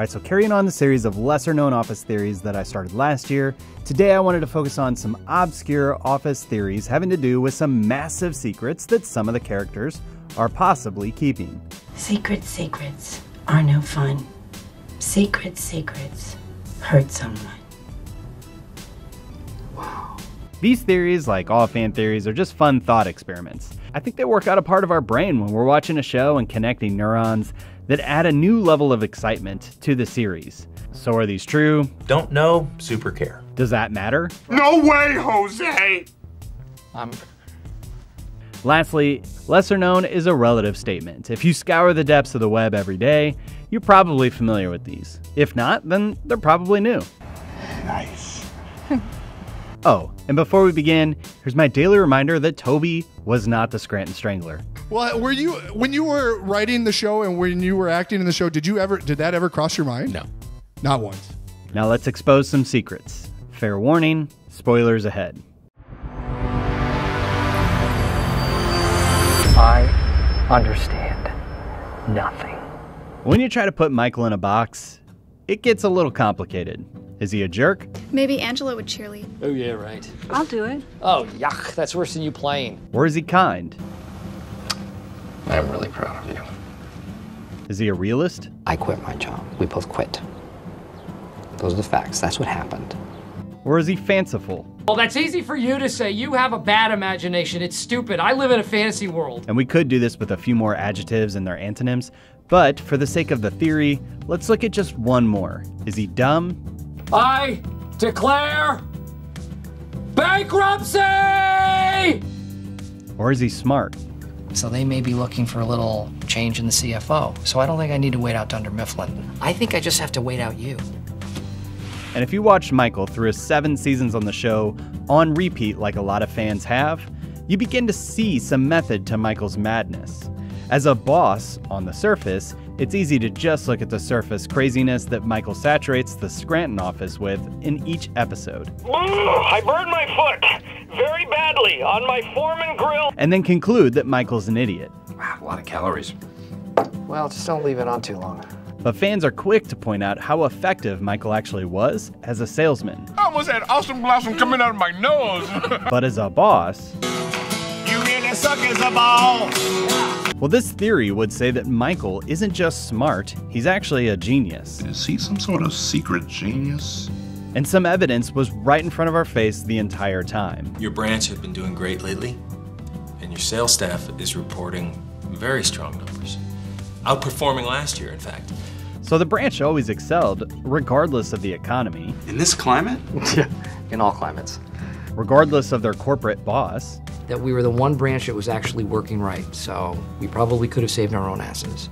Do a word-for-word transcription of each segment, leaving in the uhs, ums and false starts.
All right, so carrying on the series of lesser-known office theories that I started last year, today I wanted to focus on some obscure office theories having to do with some massive secrets that some of the characters are possibly keeping. Secret secrets are no fun. Secret secrets hurt someone. Wow. These theories, like all fan theories, are just fun thought experiments. I think they work out a part of our brain when we're watching a show and connecting neurons that add a new level of excitement to the series. So are these true? Don't know, super care. Does that matter? No way, Jose! I'm... Lastly, lesser known is a relative statement. If you scour the depths of the web every day, you're probably familiar with these. If not, then they're probably new. Nice. Oh, and before we begin, here's my daily reminder that Toby was not the Scranton Strangler. Well, were you, when you were writing the show and when you were acting in the show, did you ever, did that ever cross your mind? No. Not once. Now let's expose some secrets. Fair warning, spoilers ahead. I understand nothing. When you try to put Michael in a box, it gets a little complicated. Is he a jerk? Maybe Angela would cheerlead. Oh, yeah, right. I'll do it. Oh, yuck, that's worse than you playing. Or is he kind? I'm really proud of you. Is he a realist? I quit my job. We both quit. Those are the facts. That's what happened. Or is he fanciful? Well, that's easy for you to say. You have a bad imagination. It's stupid. I live in a fantasy world. And we could do this with a few more adjectives and their antonyms, but for the sake of the theory, let's look at just one more. Is he dumb? I declare bankruptcy! Or is he smart? So they may be looking for a little change in the C F O. So I don't think I need to wait out Dunder Mifflin. I think I just have to wait out you. And if you watched Michael through his seven seasons on the show on repeat like a lot of fans have, you begin to see some method to Michael's madness. As a boss on the surface, it's easy to just look at the surface craziness that Michael saturates the Scranton office with in each episode. Ooh, I burned my foot very badly on my Foreman grill. And then conclude that Michael's an idiot. Wow, a lot of calories. Well, just don't leave it on too long. But fans are quick to point out how effective Michael actually was as a salesman. I almost had awesome blossom coming out of my nose. But as a boss, you hear that sucker's a ball. Well, this theory would say that Michael isn't just smart, he's actually a genius. Is he some sort of secret genius? And some evidence was right in front of our face the entire time. Your branch has been doing great lately, and your sales staff is reporting very strong numbers, outperforming last year, in fact. So the branch always excelled, regardless of the economy. In this climate? Yeah, in all climates. Regardless of their corporate boss. That we were the one branch that was actually working right, so we probably could have saved our own asses.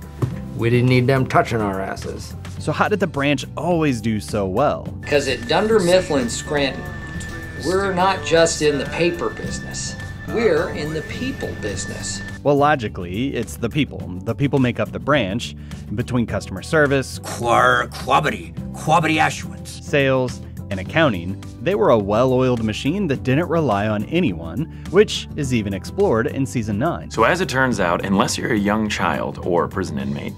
We didn't need them touching our asses. So how did the branch always do so well? Because at Dunder Mifflin Scranton, we're not just in the paper business, we're in the people business. Well, logically, it's the people. The people make up the branch between customer service, Quar quabity, quabity ashwins, sales, and accounting. They were a well-oiled machine that didn't rely on anyone, which is even explored in season nine. So as it turns out, unless you're a young child or a prison inmate,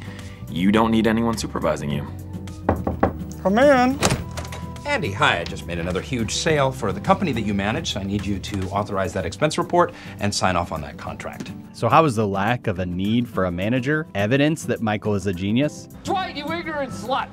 you don't need anyone supervising you. Come in. Andy, hi, I just made another huge sale for the company that you manage. I need you to authorize that expense report and sign off on that contract. So how is the lack of a need for a manager evidence that Michael is a genius? Dwight, you ignorant slut!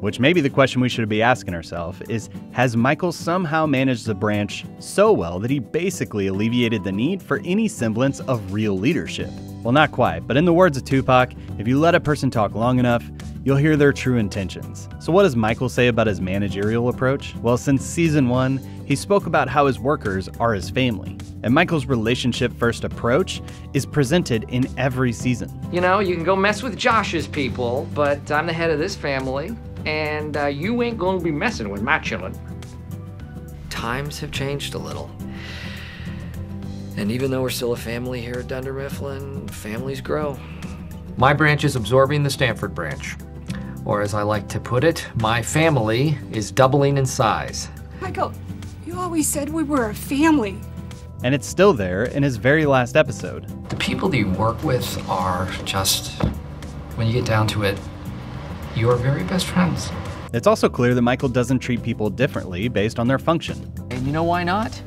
Which maybe the question we should be asking ourselves is, has Michael somehow managed the branch so well that he basically alleviated the need for any semblance of real leadership? Well, not quite, but in the words of Tupac, if you let a person talk long enough, you'll hear their true intentions. So what does Michael say about his managerial approach? Well, since season one, he spoke about how his workers are his family. And Michael's relationship-first approach is presented in every season. You know, you can go mess with Josh's people, but I'm the head of this family. And uh, you ain't gonna be messing with my children. Times have changed a little. And even though we're still a family here at Dunder Mifflin, families grow. My branch is absorbing the Stanford branch. Or as I like to put it, my family is doubling in size. Michael, you always said we were a family. And it's still there in his very last episode. The people that you work with are just, when you get down to it, your very best friends. It's also clear that Michael doesn't treat people differently based on their function. And you know why not?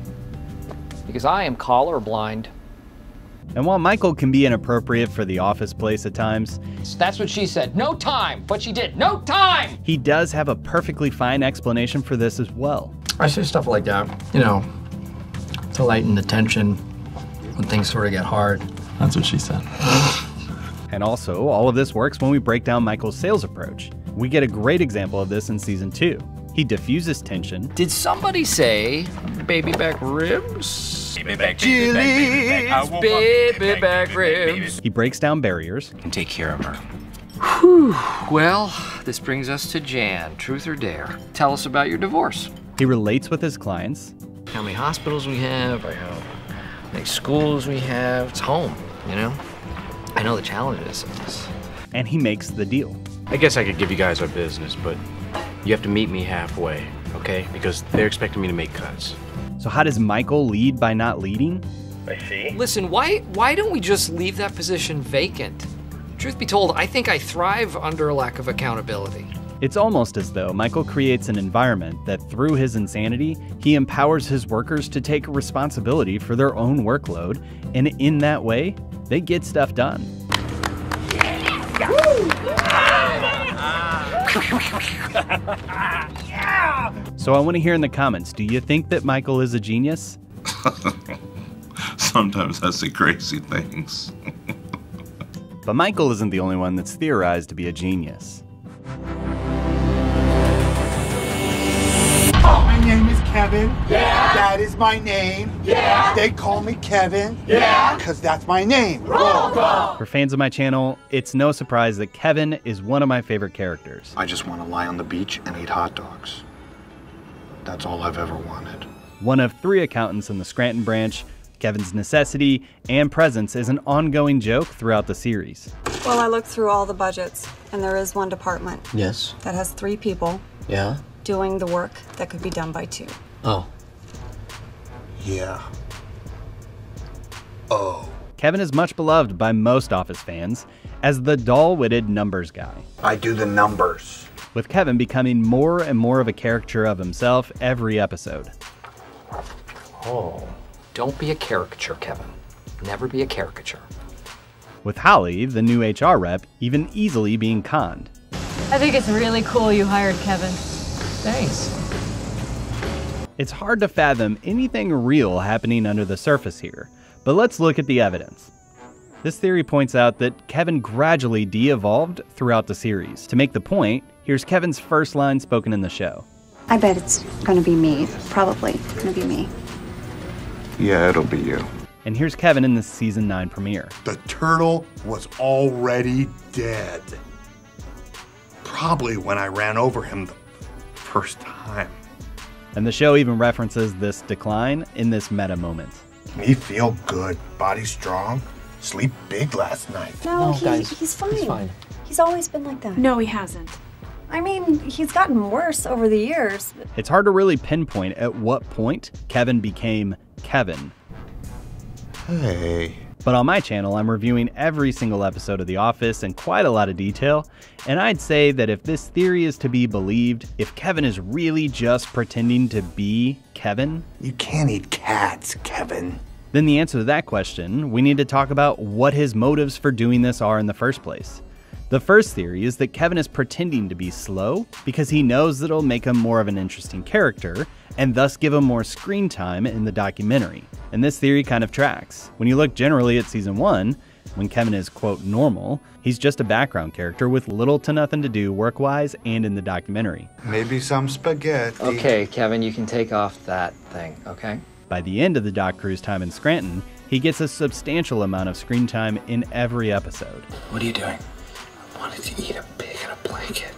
Because I am colorblind. And while Michael can be inappropriate for the office place at times, that's what she said, no time, but she did, no time! He does have a perfectly fine explanation for this as well. I say stuff like that, you know, to lighten the tension when things sort of get hard. That's what she said. And also, all of this works when we break down Michael's sales approach. We get a great example of this in season two. He diffuses tension. Did somebody say baby back ribs? Baby back, baby back, baby back. I baby, baby back ribs. He breaks down barriers. And take care of her. Whew. Well, this brings us to Jan. Truth or dare? Tell us about your divorce. He relates with his clients. How many hospitals we have, or how many schools we have. It's home, you know? I know the challenges of this. And he makes the deal. I guess I could give you guys our business, but you have to meet me halfway, okay? Because they're expecting me to make cuts. So how does Michael lead by not leading? I see. Listen, why why don't we just leave that position vacant? Truth be told, I think I thrive under a lack of accountability. It's almost as though Michael creates an environment that through his insanity, he empowers his workers to take responsibility for their own workload, and in that way, they get stuff done. Yeah! So I want to hear in the comments, do you think that Michael is a genius? Sometimes I say crazy things. But Michael isn't the only one that's theorized to be a genius. My name is Kevin. Yeah. That is my name. Yeah. They call me Kevin. Yeah. Because that's my name. Roll call. For fans of my channel, it's no surprise that Kevin is one of my favorite characters. I just want to lie on the beach and eat hot dogs. That's all I've ever wanted. One of three accountants in the Scranton branch, Kevin's necessity and presence is an ongoing joke throughout the series. Well, I looked through all the budgets, and there is one department. Yes. That has three people. Yeah. Doing the work that could be done by two. Oh. Yeah. Oh. Kevin is much beloved by most Office fans as the dull-witted numbers guy. I do the numbers. With Kevin becoming more and more of a caricature of himself every episode. Oh. Don't be a caricature, Kevin. Never be a caricature. With Holly, the new H R rep, even easily being conned. I think it's really cool you hired Kevin. Thanks. It's hard to fathom anything real happening under the surface here, but let's look at the evidence. This theory points out that Kevin gradually de-evolved throughout the series. To make the point, here's Kevin's first line spoken in the show. I bet it's gonna be me, probably gonna be me. Yeah, it'll be you. And here's Kevin in the season nine premiere. The turtle was already dead. Probably when I ran over him the first time. And the show even references this decline in this meta moment. Me feel good, body strong, sleep big last night. No, no he, guys, he's fine. He's fine. He's always been like that. No, he hasn't. I mean, he's gotten worse over the years. It's hard to really pinpoint at what point Kevin became Kevin. Hey. But on my channel, I'm reviewing every single episode of The Office in quite a lot of detail, and I'd say that if this theory is to be believed, if Kevin is really just pretending to be Kevin... You can't eat cats, Kevin. Then the answer to that question, we need to talk about what his motives for doing this are in the first place. The first theory is that Kevin is pretending to be slow because he knows that it'll make him more of an interesting character and thus give him more screen time in the documentary. And this theory kind of tracks. When you look generally at season one, when Kevin is, quote, normal, he's just a background character with little to nothing to do work-wise and in the documentary. Maybe some spaghetti. Okay, Kevin, you can take off that thing, okay? By the end of the doc crew's time in Scranton, he gets a substantial amount of screen time in every episode. What are you doing? I wanted to eat a pig in a blanket.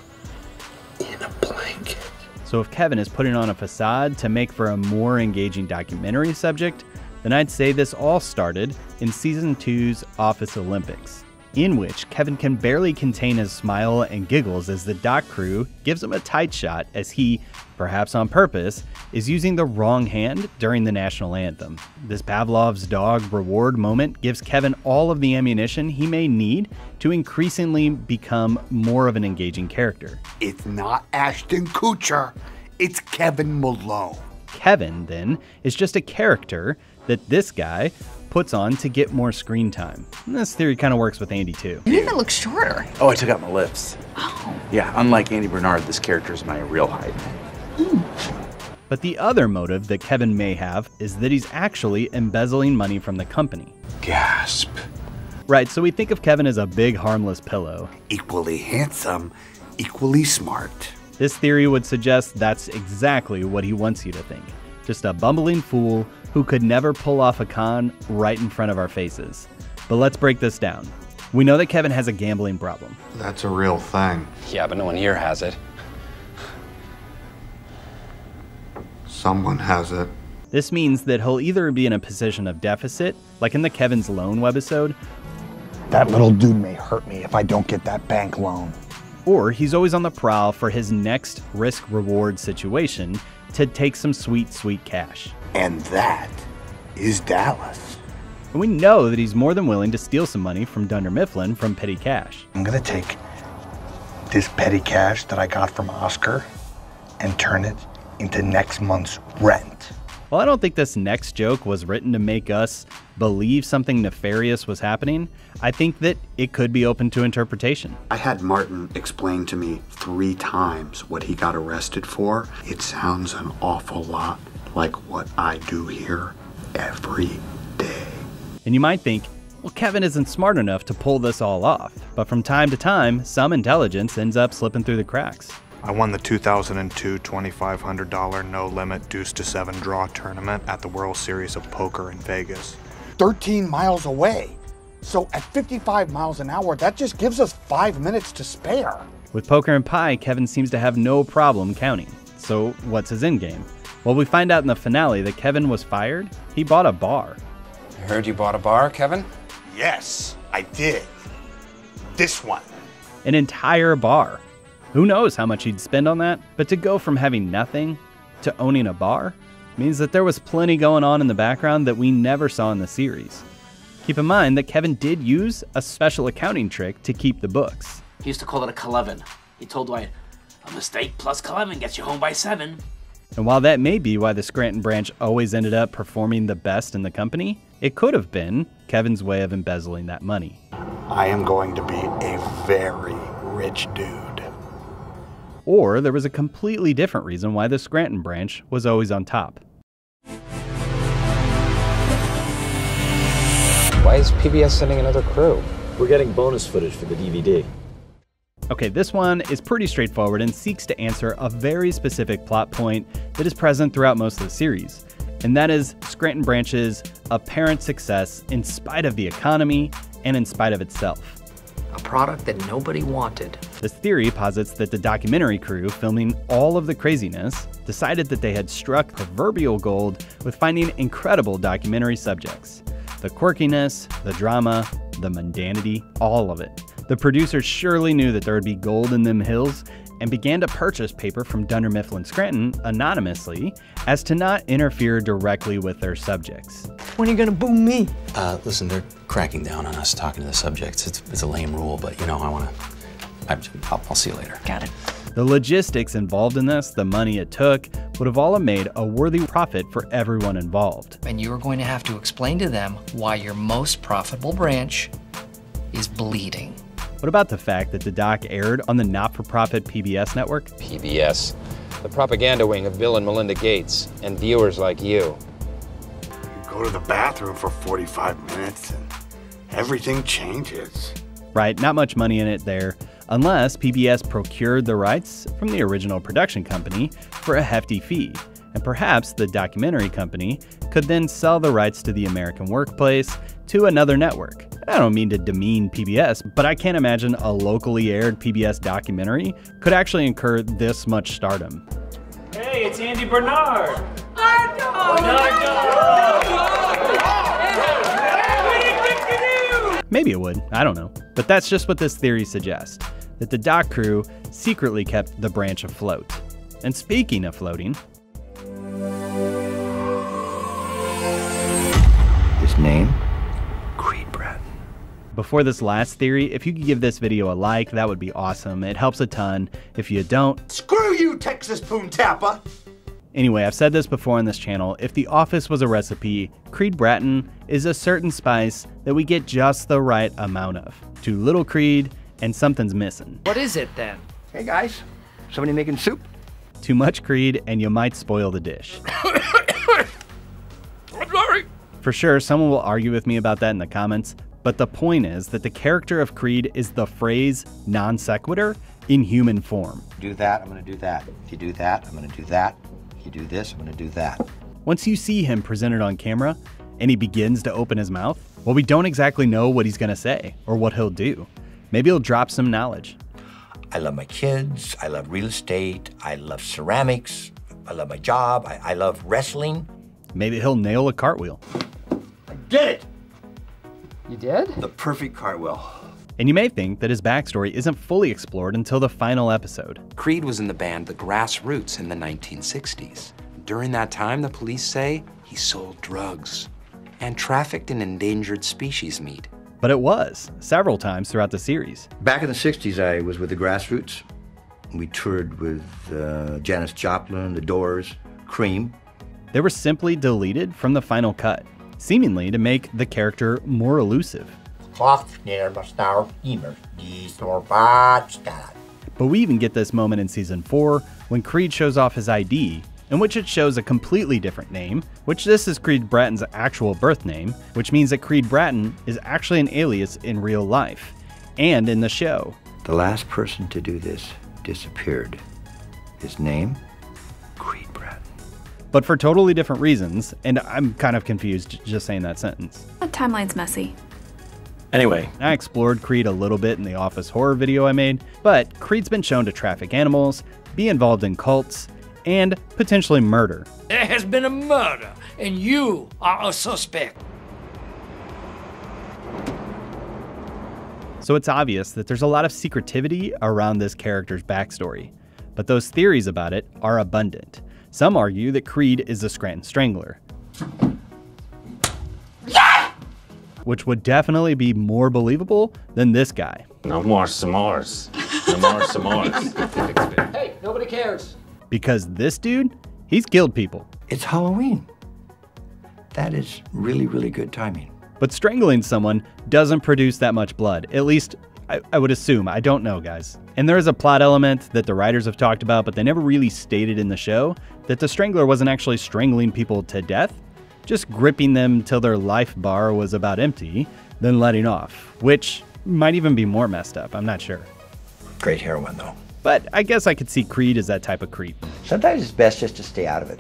In a blanket. So if Kevin is putting on a facade to make for a more engaging documentary subject, then I'd say this all started in season two's Office Olympics. in which Kevin can barely contain his smile and giggles as the dock crew gives him a tight shot as he, perhaps on purpose, is using the wrong hand during the national anthem. This Pavlov's dog reward moment gives Kevin all of the ammunition he may need to increasingly become more of an engaging character. It's not Ashton Kutcher, it's Kevin Malone. Kevin, then, is just a character that this guy puts on to get more screen time. And this theory kind of works with Andy, too. You even look shorter. Oh, I took out my lips. Oh. Yeah, unlike Andy Bernard, this character is my real height. Mm. But the other motive that Kevin may have is that he's actually embezzling money from the company. Gasp. Right, so we think of Kevin as a big, harmless pillow. Equally handsome, equally smart. This theory would suggest that's exactly what he wants you to think. Just a bumbling fool who could never pull off a con right in front of our faces. But let's break this down. We know that Kevin has a gambling problem. That's a real thing. Yeah, but no one here has it. Someone has it. This means that he'll either be in a position of deficit, like in the Kevin's loan webisode. That little dude may hurt me if I don't get that bank loan. Or he's always on the prowl for his next risk-reward situation to take some sweet, sweet cash. And that is Dallas. And we know that he's more than willing to steal some money from Dunder Mifflin from petty cash. I'm gonna take this petty cash that I got from Oscar and turn it into next month's rent. Well, I don't think this next joke was written to make us believe something nefarious was happening. I think that it could be open to interpretation. I had Martin explain to me three times what he got arrested for. It sounds an awful lot like what I do here every day. And you might think, well, Kevin isn't smart enough to pull this all off. But from time to time, some intelligence ends up slipping through the cracks. I won the two thousand two twenty-five hundred dollar no-limit deuce-to-seven draw tournament at the World Series of Poker in Vegas. thirteen miles away. So at fifty-five miles an hour, that just gives us five minutes to spare. With poker and pie, Kevin seems to have no problem counting. So what's his endgame? Well, we find out in the finale that Kevin was fired. He bought a bar. I heard you bought a bar, Kevin? Yes, I did. This one. An entire bar. Who knows how much he'd spend on that? But to go from having nothing to owning a bar means that there was plenty going on in the background that we never saw in the series. Keep in mind that Kevin did use a special accounting trick to keep the books. He used to call it a Kalevin. He told Dwight, a mistake plus Kalevin gets you home by seven. And while that may be why the Scranton branch always ended up performing the best in the company, it could have been Kevin's way of embezzling that money. I am going to be a very rich dude. Or there was a completely different reason why the Scranton branch was always on top. Why is P B S sending another crew? We're getting bonus footage for the D V D. Okay, this one is pretty straightforward and seeks to answer a very specific plot point that is present throughout most of the series, and that is Scranton branch's apparent success in spite of the economy and in spite of itself. A product that nobody wanted. This theory posits that the documentary crew filming all of the craziness decided that they had struck proverbial gold with finding incredible documentary subjects. The quirkiness, the drama, the mundanity, all of it. The producers surely knew that there would be gold in them hills and began to purchase paper from Dunder Mifflin Scranton anonymously as to not interfere directly with their subjects. When are you gonna boo me? Uh, listen, they're cracking down on us talking to the subjects. It's, it's a lame rule, but you know, I wanna, I, I'll, I'll see you later. Got it. The logistics involved in this, the money it took, would have all made a worthy profit for everyone involved. And you are going to have to explain to them why your most profitable branch is bleeding. What about the fact that the doc aired on the not-for-profit P B S network? P B S, the propaganda wing of Bill and Melinda Gates, and viewers like you. You go to the bathroom for forty-five minutes and everything changes. Right, not much money in it there, unless P B S procured the rights from the original production company for a hefty fee. And perhaps the documentary company could then sell the rights to the American workplace to another network. I don't mean to demean P B S, but I can't imagine a locally aired P B S documentary could actually incur this much stardom. Hey, it's Andy Bernard. Bernardo! Bernardo! Bernardo! Bernardo! Maybe it would, I don't know. But that's just what this theory suggests, that the dock crew secretly kept the branch afloat. And speaking of floating... His name? Creed Bratton. Before this last theory, if you could give this video a like, that would be awesome. It helps a ton. If you don't... Screw you, Texas Poontapper! Anyway, I've said this before on this channel, if The Office was a recipe, Creed Bratton is a certain spice that we get just the right amount of. Too little Creed, and something's missing. What is it then? Hey guys, somebody making soup? Too much Creed, and you might spoil the dish. I'm sorry. For sure, someone will argue with me about that in the comments, but the point is that the character of Creed is the phrase non sequitur in human form. Do that, I'm gonna do that. If you do that, I'm gonna do that. You do this, I'm gonna do that. Once you see him presented on camera and he begins to open his mouth, well, we don't exactly know what he's gonna say or what he'll do. Maybe he'll drop some knowledge. I love my kids, I love real estate, I love ceramics, I love my job, I, I love wrestling. Maybe he'll nail a cartwheel. I did it! You did? The perfect cartwheel. And you may think that his backstory isn't fully explored until the final episode. Creed was in the band The Grassroots in the nineteen sixties. During that time, the police say he sold drugs and trafficked in endangered species meat. But it was, several times throughout the series. Back in the sixties, I was with The Grassroots. We toured with uh, Janis Joplin, The Doors, Cream. They were simply deleted from the final cut, seemingly to make the character more elusive. But we even get this moment in season four when Creed shows off his I D, in which it shows a completely different name, which this is Creed Bratton's actual birth name, which means that Creed Bratton is actually an alias in real life and in the show. The last person to do this disappeared. His name? Creed Bratton. But for totally different reasons, and I'm kind of confused just saying that sentence. That timeline's messy. Anyway, I explored Creed a little bit in the Office horror video I made, but Creed's been shown to traffic animals, be involved in cults, and potentially murder. There has been a murder, and you are a suspect. So it's obvious that there's a lot of secretivity around this character's backstory, but those theories about it are abundant. Some argue that Creed is the Scranton Strangler. Which would definitely be more believable than this guy. No more s'mores. No more s'mores. Hey, nobody cares. Because this dude, he's killed people. It's Halloween. That is really, really good timing. But strangling someone doesn't produce that much blood. At least, I, I would assume. I don't know, guys. And there is a plot element that the writers have talked about, but they never really stated in the show, that the Strangler wasn't actually strangling people to death, just gripping them till their life bar was about empty, then letting off, which might even be more messed up, I'm not sure. Great heroin though. But I guess I could see Creed as that type of creep. Sometimes it's best just to stay out of it.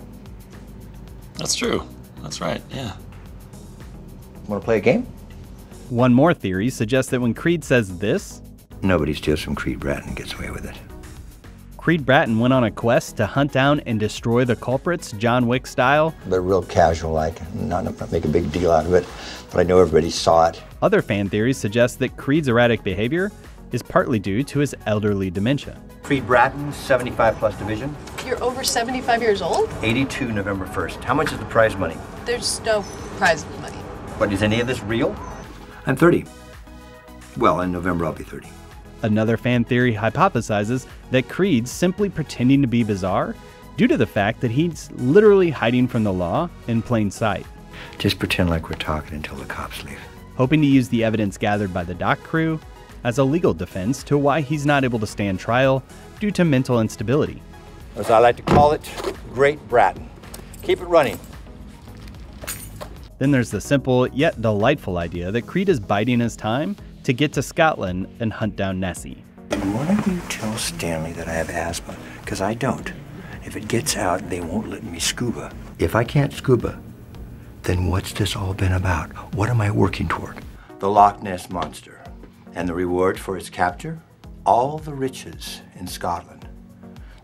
That's true, that's right, yeah. Wanna play a game? One more theory suggests that when Creed says this, nobody steals from Creed Bratton and gets away with it. Creed Bratton went on a quest to hunt down and destroy the culprits, John Wick style. They're real casual-like, not, not make a big deal out of it, but I know everybody saw it. Other fan theories suggest that Creed's erratic behavior is partly due to his elderly dementia. Creed Bratton, seventy-five plus division. You're over seventy-five years old? eighty-two, November first. How much is the prize money? There's no prize money. But is any of this real? I'm thirty. Well, in November I'll be thirty. Another fan theory hypothesizes that Creed's simply pretending to be bizarre due to the fact that he's literally hiding from the law in plain sight. Just pretend like we're talking until the cops leave. Hoping to use the evidence gathered by the dock crew as a legal defense to why he's not able to stand trial due to mental instability. As I like to call it, Great Bratton. Keep it running. Then there's the simple yet delightful idea that Creed is biding his time to get to Scotland and hunt down Nessie. Why don't you tell Stanley that I have asthma? Because I don't. If it gets out, they won't let me scuba. If I can't scuba, then what's this all been about? What am I working toward? The Loch Ness Monster. And the reward for its capture? All the riches in Scotland.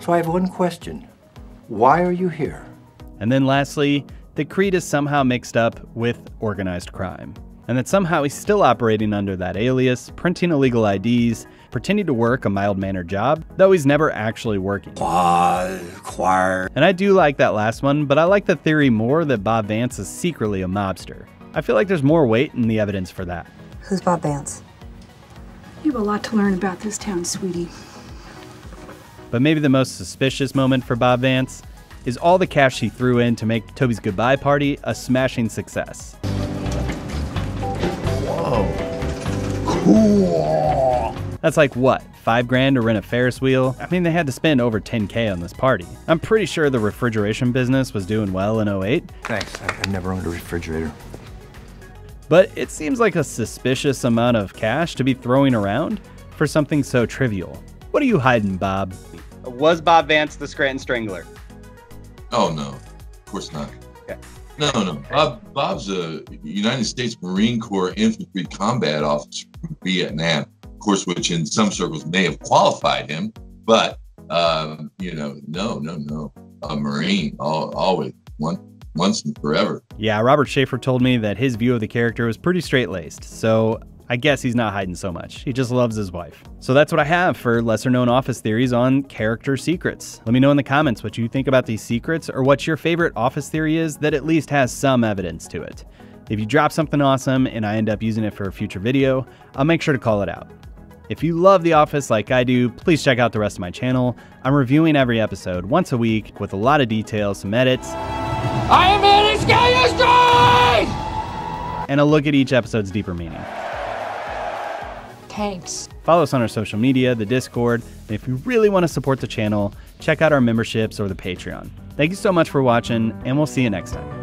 So I have one question. Why are you here? And then lastly, the Creed is somehow mixed up with organized crime. and that somehow he's still operating under that alias, printing illegal I Ds, pretending to work a mild-mannered job, though he's never actually working. Choir, choir. And I do like that last one, but I like the theory more that Bob Vance is secretly a mobster. I feel like there's more weight in the evidence for that. Who's Bob Vance? You have a lot to learn about this town, sweetie. But maybe the most suspicious moment for Bob Vance is all the cash he threw in to make Toby's goodbye party a smashing success. Whoa. Cool. That's like what, five grand to rent a Ferris wheel? I mean, they had to spend over ten K on this party. I'm pretty sure the refrigeration business was doing well in oh eight. Thanks, I've never owned a refrigerator. But it seems like a suspicious amount of cash to be throwing around for something so trivial. What are you hiding, Bob? Was Bob Vance the Scranton Strangler? Oh, no, of course not. Okay. No, no, okay. Bob, Bob's a United States Marine Corps infantry combat officer from Vietnam, of course, which in some circles may have qualified him, but, um, you know, no, no, no, a Marine, all, always, one, once and forever. Yeah, Robert Schaefer told me that his view of the character was pretty straight-laced, so I guess he's not hiding so much. He just loves his wife. So that's what I have for lesser known office theories on character secrets. Let me know in the comments what you think about these secrets or what your favorite office theory is that at least has some evidence to it. If you drop something awesome and I end up using it for a future video, I'll make sure to call it out. If you love The Office like I do, please check out the rest of my channel. I'm reviewing every episode once a week with a lot of detail, some edits. I am in Scotland Strangler! And a look at each episode's deeper meaning. Thanks. Follow us on our social media, the Discord, and if you really want to support the channel, check out our memberships or the Patreon. Thank you so much for watching, and we'll see you next time.